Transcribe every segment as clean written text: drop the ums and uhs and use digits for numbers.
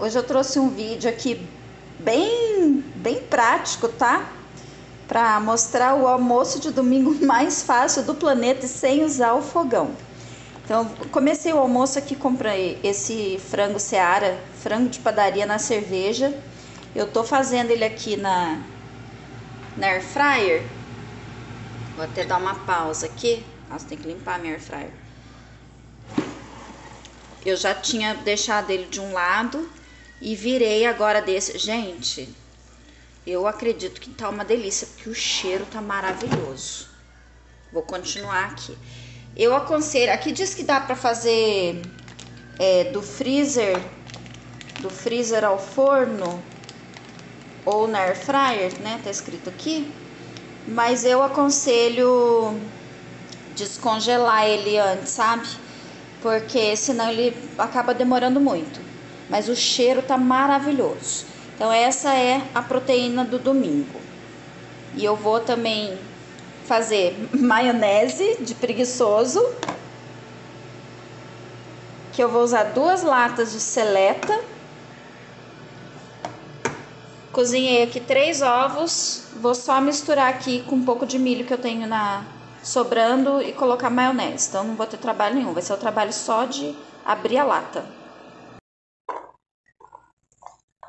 Hoje eu trouxe um vídeo aqui bem prático, tá? Para mostrar o almoço de domingo mais fácil do planeta e sem usar o fogão. Então, comecei o almoço aqui, comprei esse frango Seara, frango de padaria na cerveja. Eu tô fazendo ele aqui na air fryer. Vou até dar uma pausa aqui. Nossa, tem que limpar a minha air fryer. Eu já tinha deixado ele de um lado e virei agora desse. Gente, eu acredito que tá uma delícia, porque o cheiro tá maravilhoso. Vou continuar aqui. Eu aconselho, aqui diz que dá pra fazer do freezer ao forno ou na air fryer, né? Tá escrito aqui. Mas eu aconselho descongelar ele antes, sabe? Porque senão ele acaba demorando muito. Mas o cheiro tá maravilhoso. Então essa é a proteína do domingo. E eu vou também fazer maionese de preguiçoso, que eu vou usar 2 latas de seleta. Cozinhei aqui 3 ovos, vou só misturar aqui com um pouco de milho que eu tenho sobrando e colocar maionese. Então não vou ter trabalho nenhum, vai ser o trabalho só de abrir a lata.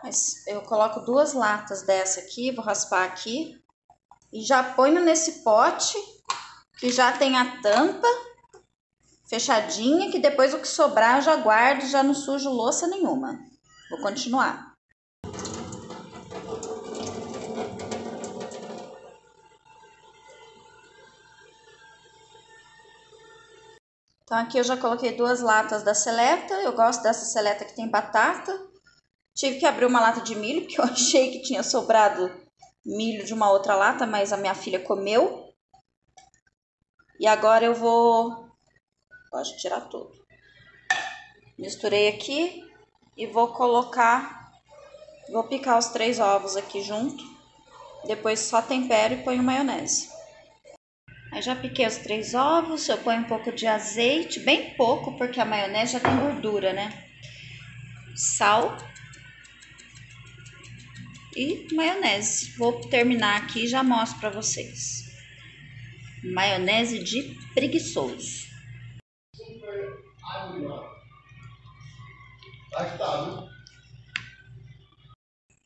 Mas eu coloco 2 latas dessa aqui, vou raspar aqui. E já ponho nesse pote, que já tem a tampa fechadinha, que depois o que sobrar eu já guardo, já não sujo louça nenhuma. Vou continuar. Então aqui eu já coloquei 2 latas da seleta, eu gosto dessa seleta que tem batata. Tive que abrir uma lata de milho, porque eu achei que tinha sobrado milho de uma outra lata, mas a minha filha comeu. E agora eu vou... Pode tirar tudo. Misturei aqui e vou colocar... Vou picar os 3 ovos aqui junto. Depois só tempero e ponho maionese. Aí já piquei os 3 ovos, eu ponho um pouco de azeite, bem pouco, porque a maionese já tem gordura, né? Sal e maionese. Vou terminar aqui e já mostro pra vocês. Maionese de preguiçoso.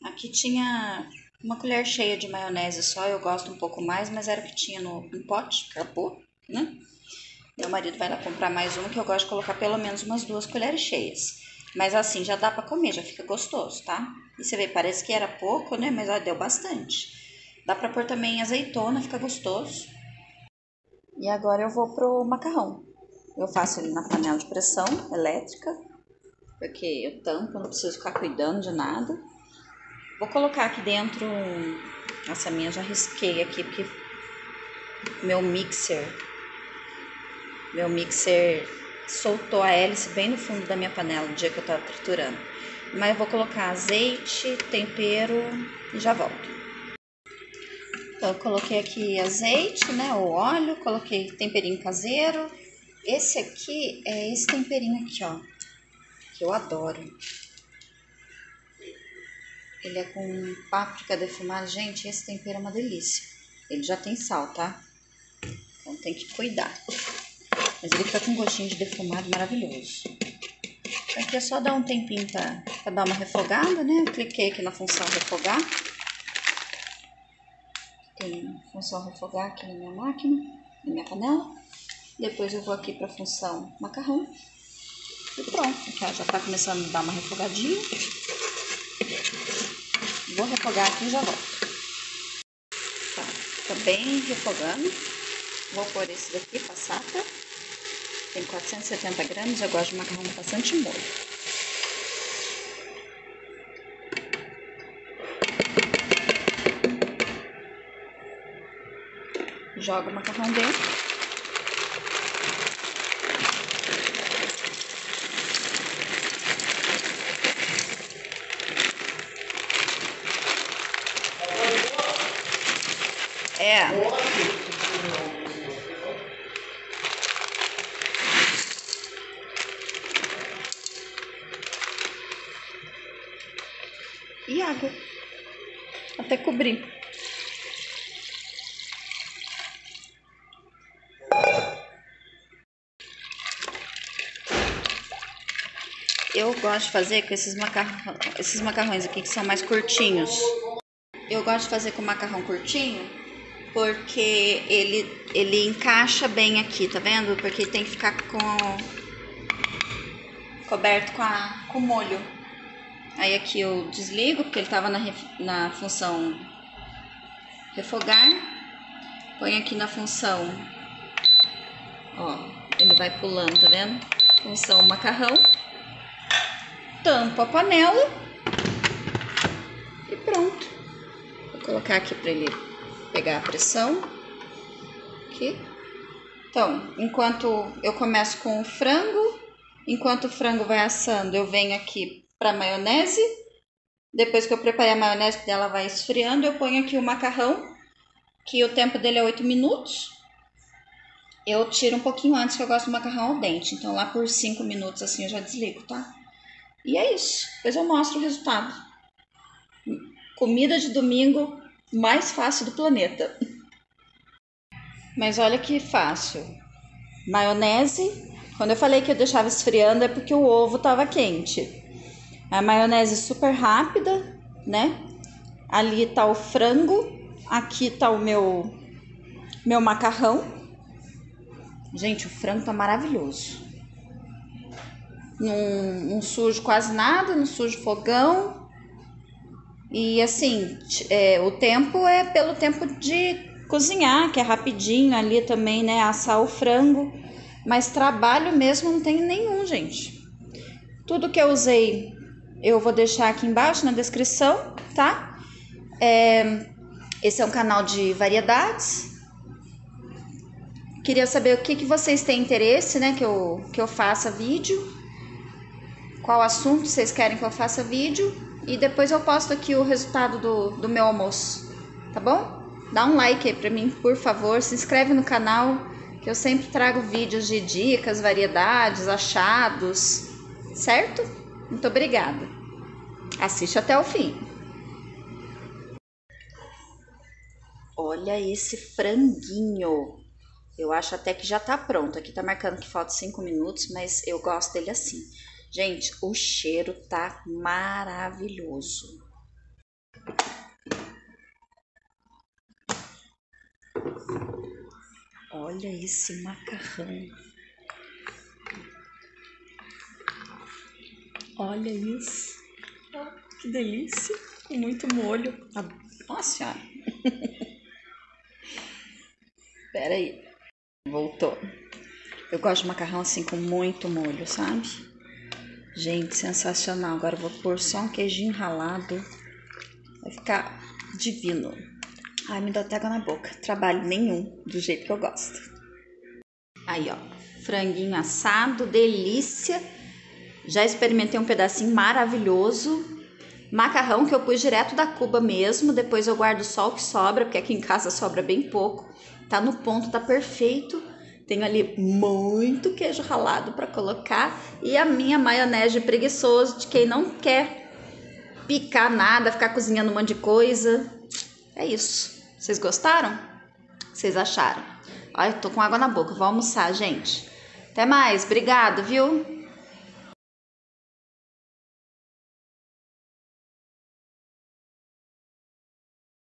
Aqui tinha uma colher cheia de maionese só, eu gosto um pouco mais, mas era o que tinha no pote, acabou, né? Meu marido vai lá comprar mais uma, que eu gosto de colocar pelo menos umas 2 colheres cheias. Mas assim, já dá pra comer, já fica gostoso, tá? E você vê, parece que era pouco, né? Mas ó, deu bastante. Dá pra pôr também azeitona, fica gostoso. E agora eu vou pro macarrão. Eu faço ele na panela de pressão elétrica, porque eu tampo, não preciso ficar cuidando de nada. Vou colocar aqui dentro... Essa minha já risquei aqui, porque meu mixer soltou a hélice bem no fundo da minha panela no dia que eu tava triturando. Mas eu vou colocar azeite, tempero e já volto. Então eu coloquei aqui azeite, né, o óleo, coloquei temperinho caseiro. Esse aqui é esse temperinho aqui, ó, que eu adoro. Ele é com páprica defumada. Gente, esse tempero é uma delícia. Ele já tem sal, tá? Então tem que cuidar. Mas ele fica com um gostinho de defumado maravilhoso. Aqui é só dar um tempinho pra dar uma refogada, né? Eu cliquei aqui na função refogar. Tem função refogar aqui na minha máquina, na minha panela. Depois eu vou aqui pra função macarrão. E pronto. Aqui, ó, já tá começando a dar uma refogadinha. Vou refogar aqui e já volto. Tá, tá bem refogando. Vou pôr esse daqui, passata. Tem 470 gramas, eu gosto de macarrão com bastante molho. Jogo o macarrão dentro. e água até cobrir. Eu gosto de fazer com esses macarrões aqui que são mais curtinhos. Eu gosto de fazer com macarrão curtinho porque ele encaixa bem aqui, tá vendo? Porque tem que ficar coberto com molho. Aí aqui eu desligo porque ele tava na função refogar. Põe aqui na função, ó, ele vai pulando, tá vendo? Função macarrão. Tampo a panela e pronto. Vou colocar aqui para ele pegar a pressão. Aqui. Então, enquanto eu começo com o frango, enquanto o frango vai assando, eu venho aqui para a maionese. Depois que eu preparei a maionese, que ela vai esfriando, eu ponho aqui o macarrão, que o tempo dele é 8 minutos. Eu tiro um pouquinho antes, que eu gosto do macarrão ao dente. Então, lá por 5 minutos, assim, eu já desligo, tá? E é isso, depois eu mostro o resultado. Comida de domingo mais fácil do planeta. Mas olha que fácil. Maionese, quando eu falei que eu deixava esfriando é porque o ovo tava quente. A maionese super rápida, né? Ali tá o frango, aqui tá o meu macarrão. Gente, o frango tá maravilhoso. Não sujo quase nada, não sujo fogão. E assim, o tempo é pelo tempo de cozinhar, que é rapidinho ali também, né? Assar o frango. Mas trabalho mesmo não tem nenhum, gente. Tudo que eu usei eu vou deixar aqui embaixo na descrição, tá? Esse é um canal de variedades. Queria saber o que vocês têm interesse, né? Que eu faça vídeo. Qual assunto vocês querem que eu faça vídeo. E depois eu posto aqui o resultado do meu almoço, tá bom? Dá um like aí pra mim, por favor. Se inscreve no canal, que eu sempre trago vídeos de dicas, variedades, achados, certo? Muito obrigada. Assiste até o fim. Olha esse franguinho. Eu acho até que já tá pronto. Aqui tá marcando que falta 5 minutos, mas eu gosto dele assim. Gente, o cheiro tá maravilhoso. Olha esse macarrão. Olha isso. Oh, que delícia. Com muito molho. Nossa senhora. Pera aí. Voltou. Eu gosto de macarrão assim com muito molho, sabe? Gente, sensacional. Agora eu vou pôr só um queijinho ralado. Vai ficar divino. Ai, me dá até água na boca. Trabalho nenhum, do jeito que eu gosto. Aí, ó. Franguinho assado, delícia. Já experimentei um pedacinho maravilhoso. Macarrão que eu pus direto da cuba mesmo. Depois eu guardo só o que sobra, porque aqui em casa sobra bem pouco. Tá no ponto, tá perfeito. Tenho ali muito queijo ralado para colocar e a minha maionese preguiçosa de quem não quer picar nada, ficar cozinhando um monte de coisa. É isso. Vocês gostaram? Vocês acharam? Olha, eu tô com água na boca. Vou almoçar, gente. Até mais. Obrigado, viu?